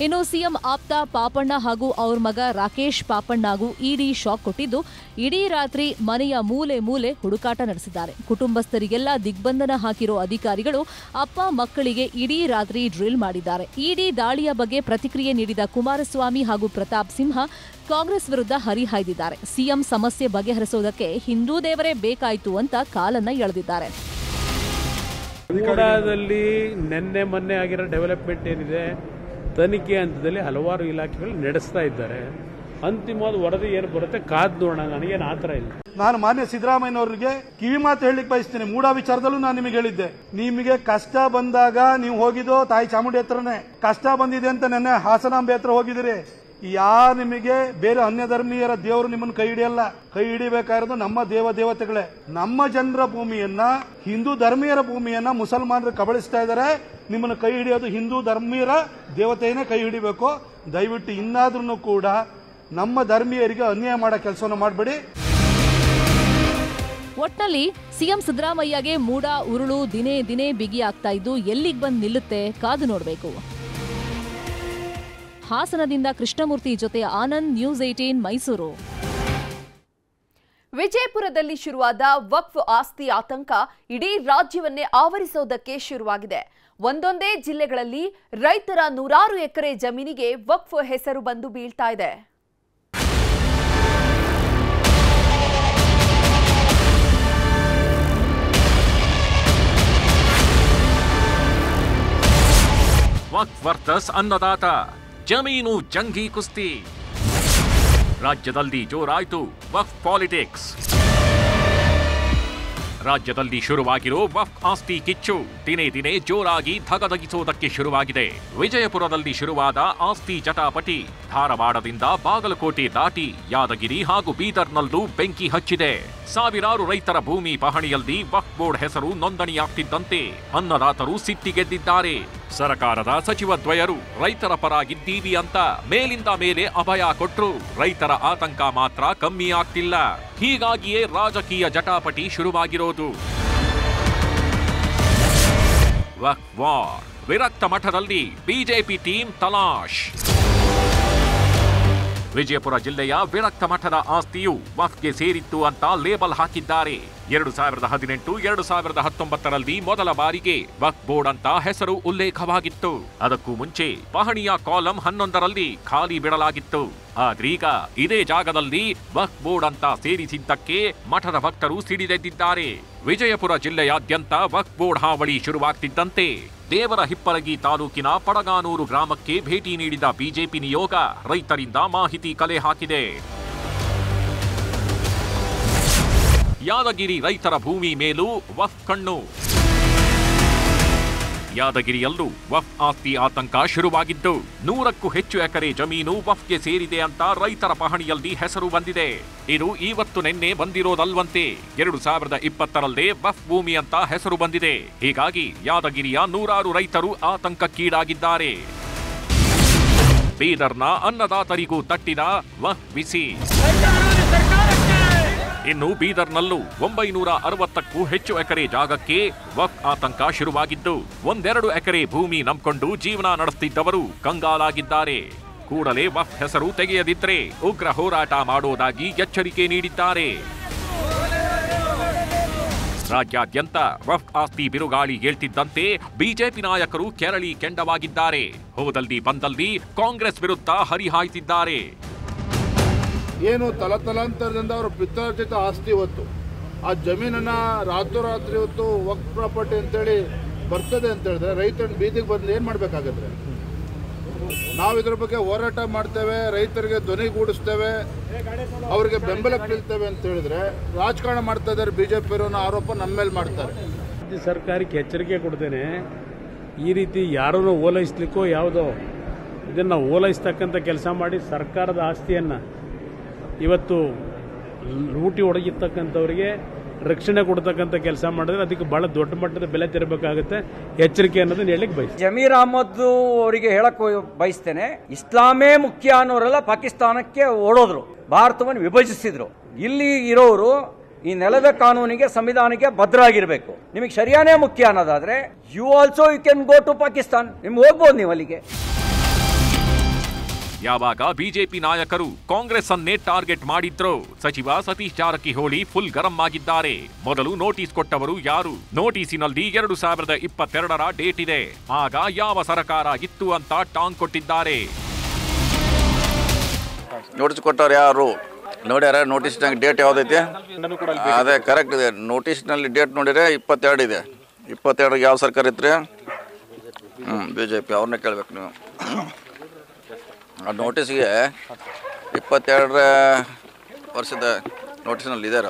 ಇನ್ನು ಸಿಎಂ ಆಪ್ತ ಪಾಪಣ್ಣ ಹಾಗೂ ಅವ್ರ ಮಗ ರಾಕೇಶ್ ಪಾಪಣ್ಣಗೂ ಇಡಿ ಶಾಕ್ ಕೊಟ್ಟಿದ್ದು, ಇಡೀ ರಾತ್ರಿ ಮನೆಯ ಮೂಲೆ ಮೂಲೆ ಹುಡುಕಾಟ ನಡೆಸಿದ್ದಾರೆ. ಕುಟುಂಬಸ್ಥರಿಗೆಲ್ಲ ದಿಗ್ಬಂಧನ ಹಾಕಿರೋ ಅಧಿಕಾರಿಗಳು ಅಪ್ಪ ಮಕ್ಕಳಿಗೆ ಇಡೀ ರಾತ್ರಿ ಡ್ರಿಲ್ ಮಾಡಿದ್ದಾರೆ. ಇಡಿ ದಾಳಿಯ ಬಗ್ಗೆ ಪ್ರತಿಕ್ರಿಯೆ ನೀಡಿದ ಕುಮಾರಸ್ವಾಮಿ ಹಾಗೂ ಪ್ರತಾಪ್ ಸಿಂಹ ಕಾಂಗ್ರೆಸ್ ವಿರುದ್ಧ ಹರಿಹಾಯ್ದಿದ್ದಾರೆ. ಸಿಎಂ ಸಮಸ್ಯೆ ಬಗೆಹರಿಸೋದಕ್ಕೆ ಹಿಂದೂ ದೇವರೇ ಬೇಕಾಯಿತು ಅಂತ ಕಾಲನ್ನ ಎಳೆದಿದ್ದಾರೆ. ನಿನ್ನೆ ಮೊನ್ನೆ ಆಗಿರೋ ಡೆವಲಪ್ಮೆಂಟ್ ಏನಿದೆ, ತನಿಖೆ ಹಂತದಲ್ಲಿ ಹಲವಾರು ಇಲಾಖೆಗಳು ನಡೆಸ್ತಾ ಇದ್ದಾರೆ. ಅಂತಿಮವಾದ ವರದಿ ಏನು ಬರುತ್ತೆ ಕಾದ್ ನೋಡೋಣ. ನನಗೇನು ಆತರ ಇಲ್ಲ. ನಾನು ಮಾನ್ಯ ಸಿದ್ದರಾಮಯ್ಯನವರಿಗೆ ಕಿವಿ ಮಾತು ಹೇಳಲಿಕ್ಕೆ ಬಯಸ್ತೇನೆ. ಮೂಡಾ ವಿಚಾರದಲ್ಲೂ ನಾನು ನಿಮಗೆ ಹೇಳಿದ್ದೆ, ನಿಮಗೆ ಕಷ್ಟ ಬಂದಾಗ ನೀವು ಹೋಗಿದ್ದು ತಾಯಿ ಚಾಮುಂಡಿ ಹತ್ರನೇ. ಕಷ್ಟ ಬಂದಿದೆ ಅಂತ ನೆನ್ನೆ ಹಾಸನಾಂಬೆ ಹತ್ರ ಹೋಗಿದ್ದೀರಿ. ಯಾರು ನಿಮಗೆ ಬೇರೆ ಅನ್ಯಧರ್ಮೀಯರ ದೇವರು ನಿಮ್ಮನ್ನು ಕೈ ಹಿಡಿಯಲ್ಲ. ಕೈ ಹಿಡಿಬೇಕಾಗಿರೋದು ನಮ್ಮ ದೇವ ದೇವತೆಗಳೇ. ನಮ್ಮ ಜನರ ಭೂಮಿಯನ್ನ, ಹಿಂದೂ ಧರ್ಮೀಯರ ಭೂಮಿಯನ್ನ ಮುಸಲ್ಮಾನರು ಕಬಳಿಸ್ತಾ ಇದ್ದಾರೆ. ನಿಮ್ಮನ್ನು ಕೈ ಹಿಡಿಯೋದು ಹಿಂದೂ ಧರ್ಮೀಯರ ದೇವತೆಯನ್ನೇ ಕೈ ಹಿಡಿಬೇಕು. ದಯವಿಟ್ಟು ಇನ್ನಾದ್ರೂ ಕೂಡ ನಮ್ಮ ಧರ್ಮೀಯರಿಗೆ ಅನ್ಯಾಯ ಮಾಡೋ ಕೆಲಸವನ್ನು ಮಾಡಬೇಡಿ. ಒಟ್ಟಿನಲ್ಲಿ ಸಿಎಂ ಸಿದ್ದರಾಮಯ್ಯಗೆ ಮೂಡಾ ಉರುಳು ದಿನೇ ದಿನೇ ಬಿಗಿಯಾಗ್ತಾ ಇದ್ದು ಎಲ್ಲಿಗೆ ಬಂದು ನಿಲ್ಲುತ್ತೆ ಕಾದು ನೋಡಬೇಕು. ಹಾಸನದಿಂದ ಕೃಷ್ಣಮೂರ್ತಿ ಜೊತೆ ಆನಂದ್, ನ್ಯೂಸ್ ಏಟೀನ್ ಮೈಸೂರು. ವಿಜಯಪುರದಲ್ಲಿ ಶುರುವಾದ ವಕ್ಫ್ ಆಸ್ತಿ ಆತಂಕ ಇಡೀ ರಾಜ್ಯವನ್ನೇ ಆವರಿಸೋದಕ್ಕೆ ಶುರುವಾಗಿದೆ. ಒಂದೊಂದೇ ಜಿಲ್ಲೆಗಳಲ್ಲಿ ರೈತರ ನೂರಾರು ಎಕರೆ ಜಮೀನಿಗೆ ವಕ್ಫ್ ಹೆಸರು ಬಂದು ಬೀಳ್ತಾ ಇದೆ. ವಕ್ಫ್ ವರ್ಸಸ್ ಅನ್ನದಾತ, ಜಮೀನು ಜಂಗಿ ಕುಸ್ತಿ. ರಾಜ್ಯದಲ್ಲಿ ಜೋರಾಯಿತು ವಕ್ಫ್ ಪಾಲಿಟಿಕ್ಸ್. ರಾಜ್ಯದಲ್ಲಿ ಶುರುವಾಗಿರೋ ವಕ್ಫ್ ಆಸ್ತಿ ಕಿಚ್ಚು ದಿನೇ ದಿನೇ ಜೋರಾಗಿ ಧಗಧಗಿಸೋದಕ್ಕೆ ಶುರುವಾಗಿದೆ. ವಿಜಯಪುರದಲ್ಲಿ ಶುರುವಾದ ಆಸ್ತಿ ಜಟಾಪಟಿ ಧಾರವಾಡದಿಂದ ಬಾಗಲಕೋಟೆ ದಾಟಿ ಯಾದಗಿರಿ ಹಾಗೂ ಬೀದರ್ನಲ್ಲೂ ಬೆಂಕಿ ಹಚ್ಚಿದೆ. ಸಾವಿರಾರು ರೈತರ ಭೂಮಿ ಪಹಣಿಯಲ್ಲಿ ವಕ್ಫ್ ಬೋರ್ಡ್ ಹೆಸರು ನೋಂದಣಿಯಾಗ್ತಿದ್ದಂತೆ ಅನ್ನದಾತರು ಸಿಟ್ಟಿಗೆದ್ದಿದ್ದಾರೆ. ಸರಕಾರದ ಸಚಿವ ದ್ವಯರು ರೈತರ ಪರಾಗಿದ್ದೀವಿ ಅಂತ ಮೇಲಿಂದ ಮೇಲೆ ಅಭಯ ಕೊಟ್ರು. ರೈತರ ಆತಂಕ ಮಾತ್ರ ಕಮ್ಮಿ ಆಗ್ತಿಲ್ಲ. ಹೀಗಾಗಿಯೇ ರಾಜಕೀಯ ಜಟಾಪಟಿ ಶುರುವಾಗಿರೋದು. ವಕ್ಫ್ ವಾರ್. ವಿರಕ್ತ ಮಠದಲ್ಲಿ ಬಿಜೆಪಿ ಟೀಮ್ ತಲಾಶ್. ವಿಜಯಪುರ ಜಿಲ್ಲೆಯ ವಿರಕ್ತ ಮಠದ ಆಸ್ತಿಯು ವಕ್ಫ್ಗೆ ಸೇರಿತ್ತು ಅಂತ ಲೇಬಲ್ ಹಾಕಿದ್ದಾರೆ. ಎರಡು ಸಾವಿರದ ಹದಿನೆಂಟು ಎರಡು ಸಾವಿರದ ಹತ್ತೊಂಬತ್ತರಲ್ಲಿ ಮೊದಲ ಬಾರಿಗೆ ವಕ್ಫ್ ಬೋರ್ಡ್ ಅಂತ ಹೆಸರು ಉಲ್ಲೇಖವಾಗಿತ್ತು. ಅದಕ್ಕೂ ಮುಂಚೆ ಪಹಣಿಯ ಕಾಲಂ ಹನ್ನೊಂದರಲ್ಲಿ ಖಾಲಿ ಬಿಡಲಾಗಿತ್ತು. ಆದ್ರೀಗ ಇದೇ ಜಾಗದಲ್ಲಿ ವಕ್ಫ್ ಬೋರ್ಡ್ ಅಂತ ಸೇರಿಸಿದ್ದಕ್ಕೆ ಮಠದ ಭಕ್ತರು ಸಿಡಿದೆದ್ದಿದ್ದಾರೆ. ವಿಜಯಪುರ ಜಿಲ್ಲೆಯಾದ್ಯಂತ ವಕ್ಫ್ ಬೋರ್ಡ್ ಹಾವಳಿ ಶುರುವಾಗ್ತಿದ್ದಂತೆ ದೇವರ ಹಿಪ್ಪರಗಿ ತಾಲೂಕಿನ ಪಡಗಾನೂರು ಗ್ರಾಮಕ್ಕೆ ಭೇಟಿ ನೀಡಿದ ಬಿಜೆಪಿ ನಿಯೋಗ ರೈತರಿಂದ ಮಾಹಿತಿ ಕಲೆ ಹಾಕಿದೆ. ಯಾದಗಿರಿ ರೈತರ ಭೂಮಿ ಮೇಲೂ ವಕ್ಫ್ ಕಣ್ಣು. ಯಾದಗಿರಿಯಲ್ಲೂ ವಕ್ಫ್ ಆಸ್ತಿ ಆತಂಕ ಶುರುವಾಗಿದ್ದು ನೂರಕ್ಕೂ ಹೆಚ್ಚು ಎಕರೆ ಜಮೀನು ವಕ್ಫ್ಗೆ ಸೇರಿದೆ ಅಂತ ರೈತರ ಪಹಣಿಯಲ್ಲಿ ಹೆಸರು ಬಂದಿದೆ. ಇದು ಇವತ್ತು ನಿನ್ನೆ ಬಂದಿರೋದಲ್ವಂತೆ. ಎರಡು ಸಾವಿರದ ಇಪ್ಪತ್ತರಲ್ಲೇ ವಕ್ಫ್ ಭೂಮಿ ಅಂತ ಹೆಸರು ಬಂದಿದೆ. ಹೀಗಾಗಿ ಯಾದಗಿರಿಯ ನೂರಾರು ರೈತರು ಆತಂಕಕ್ಕೀಡಾಗಿದ್ದಾರೆ. ಬೀದರ್ನ ಅನ್ನದಾತರಿಗೂ ತಟ್ಟಿದ ವಕ್ಫ್ ಬಿಸಿ. ಇನ್ನು ಬೀದರ್ನಲ್ಲೂ ಒಂಬೈನೂರ ಅರವತ್ತಕ್ಕೂ ಹೆಚ್ಚು ಎಕರೆ ಜಾಗಕ್ಕೆ ವಕ್ಫ್ ಆತಂಕ ಶುರುವಾಗಿದ್ದು ಒಂದೆರಡು ಎಕರೆ ಭೂಮಿ ನಂಬಿಕೊಂಡು ಜೀವನ ನಡೆಸುತ್ತಿದ್ದವರು ಕಂಗಾಲಾಗಿದ್ದಾರೆ. ಕೂಡಲೇ ವಕ್ಫ್ ಹೆಸರು ತೆಗೆಯದಿದ್ರೆ ಉಗ್ರ ಹೋರಾಟ ಮಾಡೋದಾಗಿ ಎಚ್ಚರಿಕೆ ನೀಡಿದ್ದಾರೆ. ರಾಜ್ಯಾದ್ಯಂತ ವಕ್ಫ್ ಆಸ್ತಿ ಬಿರುಗಾಳಿ ಏಳ್ತಿದ್ದಂತೆ ಬಿಜೆಪಿ ನಾಯಕರು ಕೆರಳಿ ಕೆಂಡವಾಗಿದ್ದಾರೆ. ಹೋದಲ್ಲಿ ಬಂದಲ್ಲಿ ಕಾಂಗ್ರೆಸ್ ವಿರುದ್ಧ ಹರಿಹಾಯ್ತಿದ್ದಾರೆ. ಏನು ತಲತಲಾಂತರದಿಂದ ಅವರು ಪಿತ್ರಾರ್ಜಿತ ಆಸ್ತಿ ಹೊತ್ತು ಆ ಜಮೀನನ್ನು ರಾತ್ರೋರಾತ್ರಿ ಹೊತ್ತು ವಕ್ಫ್ ಪ್ರಾಪರ್ಟಿ ಅಂತೇಳಿ ಬರ್ತದೆ ಅಂತ ಹೇಳಿದ್ರೆ ರೈತರನ್ನು ಬೀದಿಗೆ ಬಂದು ಏನು ಮಾಡಬೇಕಾಗತ್ತೆ? ನಾವು ಇದ್ರ ಬಗ್ಗೆ ಹೋರಾಟ ಮಾಡ್ತೇವೆ, ರೈತರಿಗೆ ಧ್ವನಿಗೂಡಿಸ್ತೇವೆ, ಅವರಿಗೆ ಬೆಂಬಲ ಕಳಿಸ್ತೇವೆ ಅಂತ ಹೇಳಿದ್ರೆ ರಾಜಕಾರಣ ಮಾಡ್ತಾ ಇದ್ದಾರೆ ಬಿಜೆಪಿಯವರನ್ನ ಆರೋಪ ನಮ್ಮ ಮೇಲೆ ಮಾಡ್ತಾರೆ. ಸರ್ಕಾರಕ್ಕೆ ಎಚ್ಚರಿಕೆ ಕೊಡ್ತೇನೆ, ಈ ರೀತಿ ಯಾರನ್ನೂ ಓಲೈಸಲಿಕ್ಕೋ ಯಾವುದೋ ಇದನ್ನು ಓಲೈಸತಕ್ಕಂಥ ಕೆಲಸ ಮಾಡಿ ಸರ್ಕಾರದ ಆಸ್ತಿಯನ್ನು ಇವತ್ತು ಲೂಟಿ ಒಡಗಿರ್ತಕ್ಕಂಥವರಿಗೆ ರಕ್ಷಣೆ ಕೊಡ್ತಕ್ಕಂಥ ಕೆಲಸ ಮಾಡಿದ್ರೆ ಅದಕ್ಕೆ ಬಹಳ ದೊಡ್ಡ ಮಟ್ಟದ ಬೆಲೆ ತೆರಬೇಕಾಗುತ್ತೆ, ಎಚ್ಚರಿಕೆ ಅನ್ನೋದನ್ನ ಹೇಳಲಿಕ್ಕೆ ಬಯಸ್ತೇನೆ. ಜಮೀರ್ ಅಹಮದ್ ಅವರಿಗೆ ಹೇಳಕ್ ಬಯಸ್ತೇನೆ, ಇಸ್ಲಾಮೇ ಮುಖ್ಯ ಅನ್ನೋರೆಲ್ಲ ಪಾಕಿಸ್ತಾನಕ್ಕೆ ಓಡೋದ್ರು, ಭಾರತವನ್ನು ವಿಭಜಿಸಿದ್ರು. ಇಲ್ಲಿ ಇರೋರು ಈ ನೆಲದ ಕಾನೂನಿಗೆ ಸಂವಿಧಾನಕ್ಕೆ ಭದ್ರಾಗಿರಬೇಕು. ನಿಮಗೆ ಶರಿಯಾನೇ ಮುಖ್ಯ ಅನ್ನೋದಾದ್ರೆ you also you can go to Pakistan, ನಿಮ್ಗೆ ಹೋಗ್ಬೋದು ನೀವು ಅಲ್ಲಿಗೆ. ಯಾವಾಗ ಬಿಜೆಪಿ ನಾಯಕರು ಕಾಂಗ್ರೆಸ್ ಅನ್ನೇ ಟಾರ್ಗೆಟ್ ಮಾಡಿದ್ರು ಸಚಿವ ಸತೀಶ್ ಜಾರಕಿಹೊಳಿ ಫುಲ್ ಗರಂ ಆಗಿದ್ದಾರೆ. ಮೊದಲು ನೋಟಿಸ್ ಕೊಟ್ಟವರು ಯಾರು? ನೋಟಿಸಿನಲ್ಲಿ ಎರಡು ಸಾವಿರದ ಇಪ್ಪತ್ತೆರಡರ ಡೇಟ್ ಇದೆ, ಆಗ ಯಾವ ಸರಕಾರ ಇತ್ತು ಅಂತ ಟಾಂಗ್ ಕೊಟ್ಟಿದ್ದಾರೆ. ನೋಟಿಸ್ ಕೊಟ್ಟವ್ರು ಯಾರು ನೋಡ್ಯಾರ? ನೋಟಿಸ್ನಾಗ ಡೇಟ್ ಯಾವ್ದೈತೆ? ಅದೇ ಕರೆಕ್ಟ್ ಇದೆ. ನೋಟಿಸ್ನಲ್ಲಿ ಡೇಟ್ ನೋಡಿದ್ರೆ ಇಪ್ಪತ್ತೆರಡು ಇದೆ. ಇಪ್ಪತ್ತೆರಡು ಯಾವ ಸರ್ಕಾರ ಇತ್ತು? ಹ್ಮ್ ಬಿಜೆಪಿ. ಅವ್ರನ್ನ ಕೇಳ್ಬೇಕು ನೀವು. ಆ ನೋಟಿಸ್ಗೆ ಇಪ್ಪತ್ತೆರಡರ ವರ್ಷದ ನೋಟಿಸ್ನಲ್ಲಿ ಇದಾರ.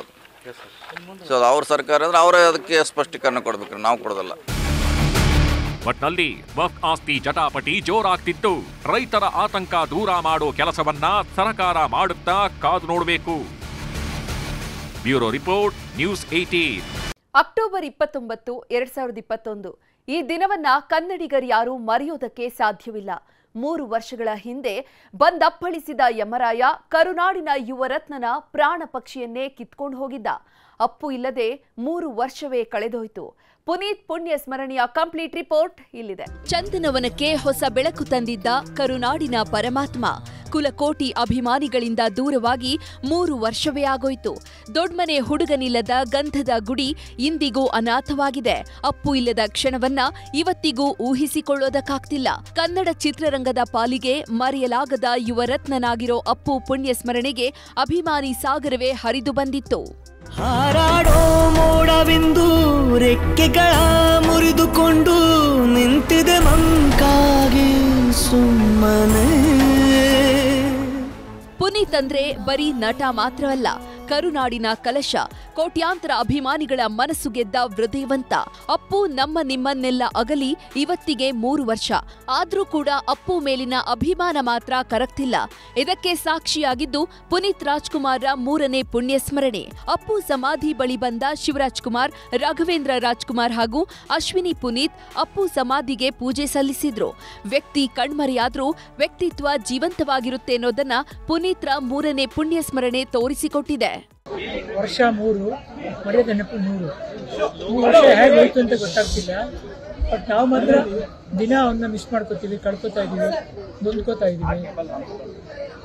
ಸೊ ಅದು ಅವ್ರ ಸರ್ಕಾರ ಅಂದ್ರೆ ಅವರೇ ಅದಕ್ಕೆ ಸ್ಪಷ್ಟೀಕರಣ ಕೊಡ್ಬೇಕು, ನಾವು ಕೊಡೋದಲ್ಲ. ಒಟ್ನಲ್ಲಿ ವಕ್ಫ್ ಆಸ್ತಿ ಜಟಾಪಟಿ ಜೋರಾಗ್ತಿತ್ತು. ರೈತರ ಆತಂಕ ದೂರ ಮಾಡೋ ಕೆಲಸವನ್ನ ಸರ್ಕಾರ ಮಾಡುತ್ತಾ ಕಾದು ನೋಡಬೇಕು. Bureau report, news eighteen. October ಇಪ್ಪತ್ತೊಂಬತ್ತು ಎರಡ್ ಸಾವಿರದ ಇಪ್ಪತ್ತೊಂದು ಈ ದಿನವನ್ನ ಕನ್ನಡಿಗರು ಯಾರೂ ಮರೆಯೋದಕ್ಕೆ ಸಾಧ್ಯವಿಲ್ಲ. ಮೂರು ವರ್ಷಗಳ ಹಿಂದೆ ಬಂದಪ್ಪಳಿಸಿದ ಯಮರಾಯ ಕರುನಾಡಿನ ಯುವರತ್ನನ ಪ್ರಾಣ ಪಕ್ಷಿಯನ್ನೇ ಕಿತ್ಕೊಂಡು ಹೋಗಿದ್ದ. ಅಪ್ಪು ಇಲ್ಲದೆ ಮೂರು ವರ್ಷವೇ ಕಳೆದೋಯ್ತು. ಪುನೀತ್ ಪುಣ್ಯ ಸ್ಮರಣೆಯ ಕಂಪ್ಲೀಟ್ ರಿಪೋರ್ಟ್ ಇಲ್ಲಿದೆ. ಚಂದನವನಕ್ಕೆ ಹೊಸ ಬೆಳಕು ತಂದಿದ್ದ ಕರುನಾಡಿನ ಪರಮಾತ್ಮ ಕುಲಕೋಟಿ ಅಭಿಮಾನಿಗಳಿಂದ ದೂರವಾಗಿ ಮೂರು ವರ್ಷವೇ ಆಗೋಯ್ತು. ದೊಡ್ಮನೆ ಹುಡುಗನಿಲ್ಲದ ಗಂಧದ ಗುಡಿ ಇಂದಿಗೂ ಅನಾಥವಾಗಿದೆ. ಅಪ್ಪು ಇಲ್ಲದ ಕ್ಷಣವನ್ನ ಇವತ್ತಿಗೂ ಊಹಿಸಿಕೊಳ್ಳೋದಕ್ಕಾಗ್ತಿಲ್ಲ. ಕನ್ನಡ ಚಿತ್ರರಂಗದ ಪಾಲಿಗೆ ಮರೆಯಲಾಗದ ಯುವರತ್ನನಾಗಿರೋ ಅಪ್ಪು ಪುಣ್ಯ ಸ್ಮರಣೆಗೆ ಅಭಿಮಾನಿ ಸಾಗರವೇ ಹರಿದು ಬಂದಿತ್ತು. ಹಾರಾಡೋ ಮೋಡವೆಂದು ರೆಕ್ಕೆಗಳ ಮುರಿದುಕೊಂಡು ನಿಂತಿದೆ ಮಂಕಾಗಿ ಸುಮ್ಮನೆ. ಪುನೀತ್ ಅಂದ್ರೆ ಬರೀ ನಟ ಮಾತ್ರವಲ್ಲ, ಕರುನಾಡಿನ ಕಲಶ, ಕೋಟ್ಯಾಂತರ ಅಭಿಮಾನಿಗಳ ಮನಸ್ಸು ಗೆದ್ದ ಹೃದಯವಂತ. ಅಪ್ಪು ನಮ್ಮ ನಿಮ್ಮನ್ನೆಲ್ಲ ಅಗಲಿ ಇವತ್ತಿಗೆ ಮೂರು ವರ್ಷ ಆದ್ರೂ ಕೂಡ ಅಪ್ಪು ಮೇಲಿನ ಅಭಿಮಾನ ಮಾತ್ರ ಕರಗ್ತಿಲ್ಲ. ಇದಕ್ಕೆ ಸಾಕ್ಷಿಯಾಗಿದ್ದು ಪುನೀತ್ ರಾಜ್ಕುಮಾರ್ರ ಮೂರನೇ ಪುಣ್ಯ ಸ್ಮರಣೆ. ಅಪ್ಪು ಸಮಾಧಿ ಬಳಿ ಬಂದ ಶಿವರಾಜ್ ಕುಮಾರ್, ರಾಘವೇಂದ್ರ ರಾಜ್ಕುಮಾರ್ ಹಾಗೂ ಅಶ್ವಿನಿ ಪುನೀತ್ ಅಪ್ಪು ಸಮಾಧಿಗೆ ಪೂಜೆ ಸಲ್ಲಿಸಿದ್ರು. ವ್ಯಕ್ತಿ ಕಣ್ಮರೆಯಾದ್ರೂ ವ್ಯಕ್ತಿತ್ವ ಜೀವಂತವಾಗಿರುತ್ತೆ ಅನ್ನೋದನ್ನ ಪುನೀತ್ರ ಮೂರನೇ ಪುಣ್ಯ ಸ್ಮರಣೆ ತೋರಿಸಿಕೊಟ್ಟಿದೆ. ವರ್ಷ ಮೂರು ಮರೆಯದ ನೆನಪು ನೂರು. ಮೂರು ವರ್ಷ ಹೇಗೆ ಹೋಯ್ತು ಅಂತ ಗೊತ್ತಾಗ್ತಿಲ್ಲ. ಬಟ್ ನಾವು ಮಾತ್ರ ದಿನ ಅವನ್ನ ಮಿಸ್ ಮಾಡ್ಕೋತೀವಿ, ಕಳ್ಕೊತಾ ಇದ್ದೀವಿ, ನೊಂದ್ಕೋತಾ ಇದ್ದೀವಿ.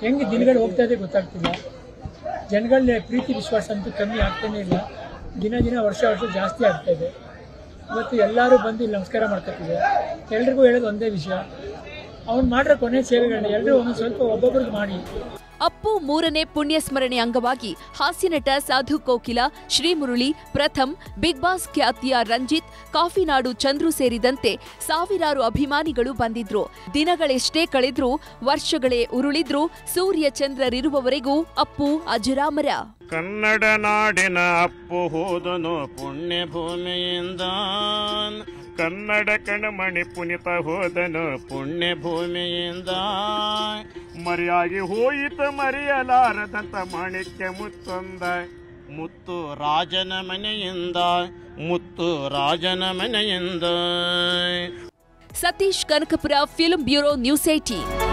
ಹೆಂಗೆ ದಿನಗಳು ಹೋಗ್ತಾ ಇದೆ ಗೊತ್ತಾಗ್ತಿಲ್ಲ. ಜನಗಳ ಪ್ರೀತಿ ವಿಶ್ವಾಸ ಅಂತೂ ಕಮ್ಮಿ ಆಗ್ತಾನೆ ಇಲ್ಲ. ದಿನ ದಿನ ವರ್ಷ ವರ್ಷ ಜಾಸ್ತಿ ಆಗ್ತಾ ಇದೆ. ಇವತ್ತು ಎಲ್ಲರೂ ಬಂದು ಇಲ್ಲಿ ನಮಸ್ಕಾರ ಮಾಡ್ಕೊತಿದೆ. ಎಲ್ರಿಗೂ ಹೇಳೋದು ಒಂದೇ ವಿಷಯ, ಅವ್ನು ಮಾಡ್ರೆ ಕೊನೆ ಸೇವೆಗಳನ್ನ ಎಲ್ಲರೂ ಒಂದು ಸ್ವಲ್ಪ ಒಬ್ಬೊಬ್ಬರಿಗೆ ಮಾಡಿ. ಅಪ್ಪು ಮೂರನೇ ಪುಣ್ಯ ಸ್ಮರಣೆ ಅಂಗವಾಗಿ ಹಾಸ್ಯನಟ ಸಾಧು ಕೋಕಿಲ, ಶ್ರೀಮುರುಳಿ, ಪ್ರಥಮ್, ಬಿಗ್ ಬಾಸ್ ಖ್ಯಾತಿಯ ರಂಜಿತ್, ಕಾಫಿನಾಡು ಚಂದ್ರು ಸೇರಿದಂತೆ ಸಾವಿರಾರು ಅಭಿಮಾನಿಗಳು ಬಂದಿದ್ರು. ದಿನಗಳೆಷ್ಟೇ ಕಳೆದ್ರೂ, ವರ್ಷಗಳೇ ಉರುಳಿದ್ರು, ಸೂರ್ಯ ಚಂದ್ರರಿರುವವರೆಗೂ ಅಪ್ಪು ಅಜರಾಮರ. ಕನ್ನಡ ನಾಡಿನ ಅಪ್ಪು ಹೋದನು ಪುಣ್ಯ ಭೂಮಿಯಿಂದ, ಕನ್ನಡ ಕಣ್ಮಣಿ ಪುನಿತ ಹೋದನು ಪುಣ್ಯ ಭೂಮಿಯಿಂದ. ಮರೆಯಾಗಿ ಹೋಯಿತು ಮರೆಯಲಾರದಂತ ಮಾಣಿಕ್ಯ ಮುತ್ತೊಂದ, ಮುತ್ತು ರಾಜನ ಮನೆಯಿಂದ, ಮುತ್ತು ರಾಜನ ಮನೆಯಿಂದ. Satish Kanakapura, film bureau, news eighteen.